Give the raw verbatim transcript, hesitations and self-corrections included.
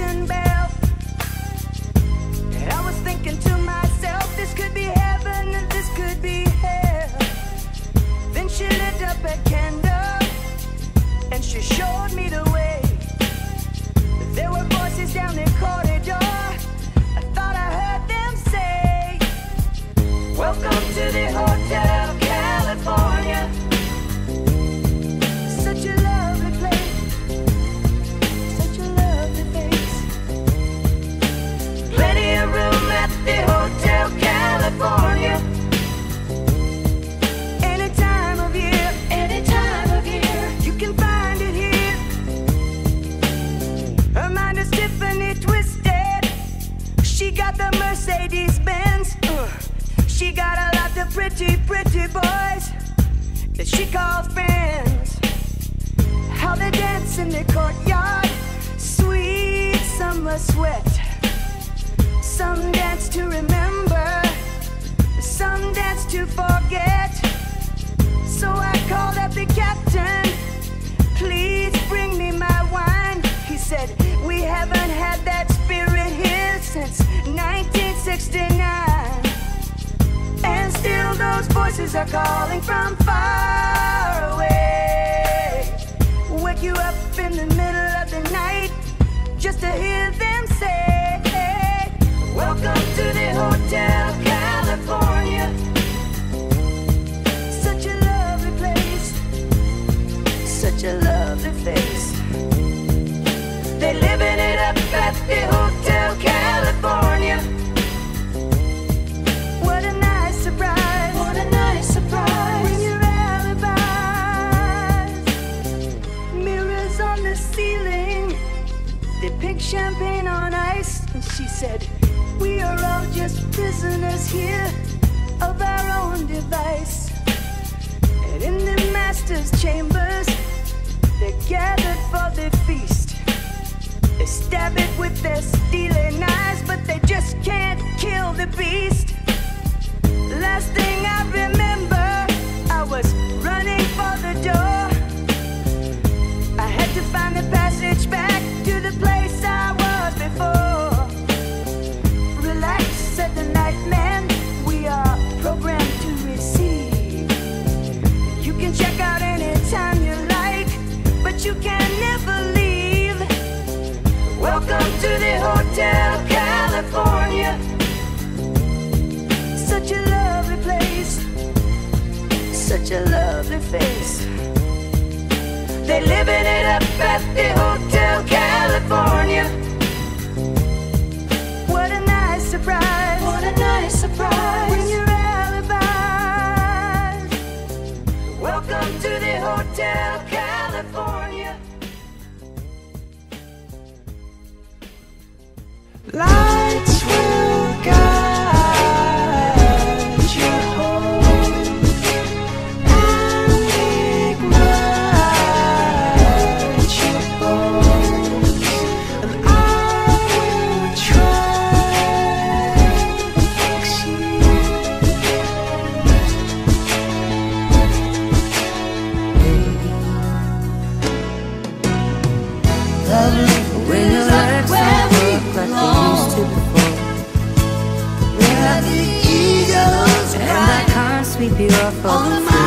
ocean bell. And I was thinking to myself, this could be heaven and this could be hell. Then she lit up a candle and she showed me the way. There were voices down the corridor, I thought I heard them say, welcome to the Hotel California. Such a lovely place, such a lovely place. Plenty of room at the Hotel California. She got the Mercedes Benz. Uh, she got a lot of pretty, pretty boys that she calls friends. How they dance in the courtyard, sweet summer sweat. Some dance to remember, some dance to forget. So I called up the captain, please bring me my wine. He said, we haven't had that spirit here since nineteen sixty-nine, and still those voices are calling from far away. Wake you up in the middle of the night just to hear them say, welcome to the Hotel California. Such a lovely place, such a lovely place. They're living it up at the Hotel California. What a nice surprise, what a nice surprise. Bring your alibis. Mirrors on the ceiling, they pick champagne on ice. And she said, we are all just prisoners here of our own device. And in the master's chambers, they're gathered for the feast. They stab it with their steely knives, but they just can't kill the beast. Last thing I remember, I was running for the door. I had to find the passage back to the place I was before. Relax, said the night man, we are programmed to receive. You can check out anytime you like, but you can never leave. Welcome to the Hotel California. Such a lovely place, such a lovely face. They're living it up at the Hotel California. What a nice surprise, what a nice surprise. Bring your alibis. Welcome to the Hotel California. Lights will guide you home, and ignite your bones, and I will try to fix you. Love will not where we belong. Before. We are the Eagles, and I can't sweep you off of the